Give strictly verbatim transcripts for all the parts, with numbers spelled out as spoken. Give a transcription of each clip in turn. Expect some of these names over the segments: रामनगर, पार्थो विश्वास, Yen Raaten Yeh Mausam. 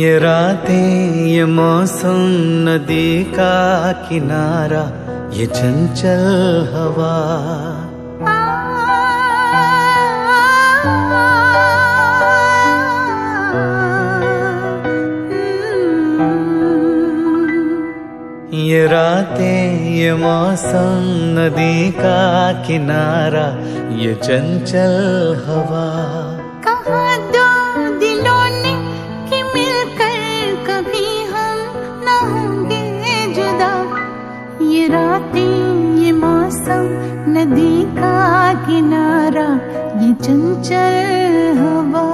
ये रातें ये मौसम नदी का किनारा ये चंचल हवा, ये रातें ये मौसम नदी का किनारा ये चंचल हवा। कहाँ दो दिलों ने कि मिलकर कभी हम न होंगे जुदा, ये रातें ये मौसम नदी का किनारा ये चंचल हवा।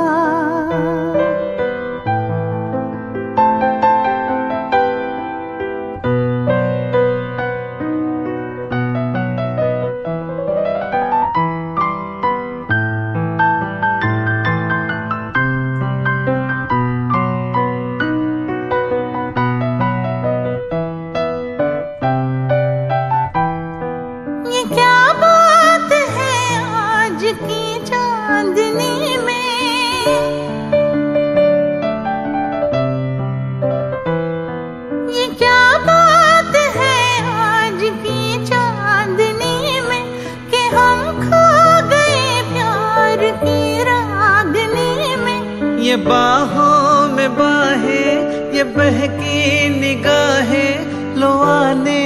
ये बाहों में बाहें ये बहकी निगाहें, लो आने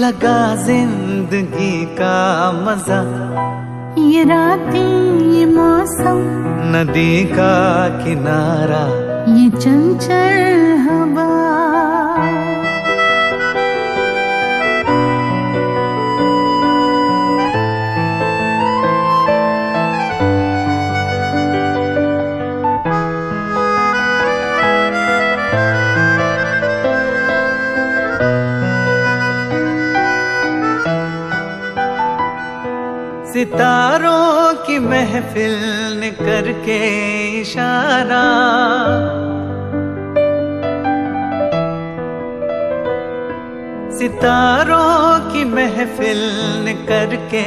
लगा जिंदगी का मजा। ये रातें ये मौसम नदी का किनारा ये चंचल हवा। सितारों की महफिल ने करके इशारा, सितारों की महफिल ने करके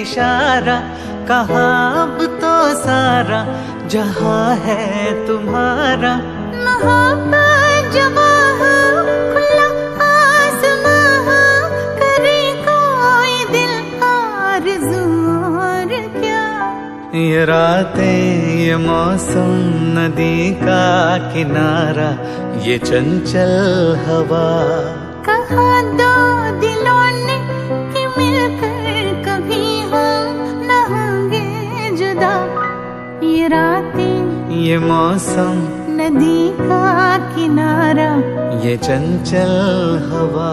इशारा, कहा अब तो सारा जहां है तुम्हारा। ये रातें ये मौसम नदी का किनारा ये चंचल हवा। कहाँ दो दिलों ने कि मिलकर कभी हम न होंगे जुदा, ये रातें ये मौसम नदी का किनारा ये चंचल हवा।